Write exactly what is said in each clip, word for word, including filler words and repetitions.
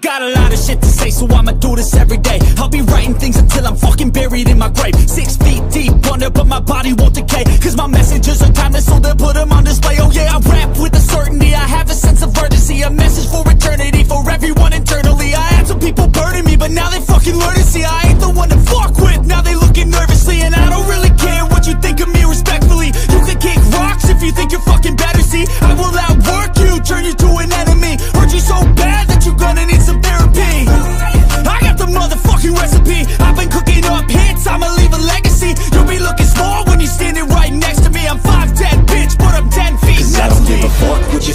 got a lot of shit to say, so I'ma do this every day. I'll be writing things until I'm fucking buried in my grave. Six feet deep under, but my body won't decay, cause my messages are timeless, so they'll put them on display. Oh yeah, I rap with a certainty, I have a sense of urgency, a message for eternity, for everyone internally. I had some people burning me, but now they fucking learn to see I ain't the one to fuck with, now they looking nervously. And I don't really care what you think of me, respectfully. You can kick rocks if you think you're fucking better, see I will outwork you, turn you to an enemy. Hurt you so bad that you're gonna need some therapy. I got the motherfucking recipe, I've been cooking up hits, I'ma leave a legacy. You'll be looking small when you're standing right next to me. I'm five ten, bitch, but I'm ten feet next to me. Cause I don't give a fuck what you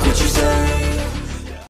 what you say,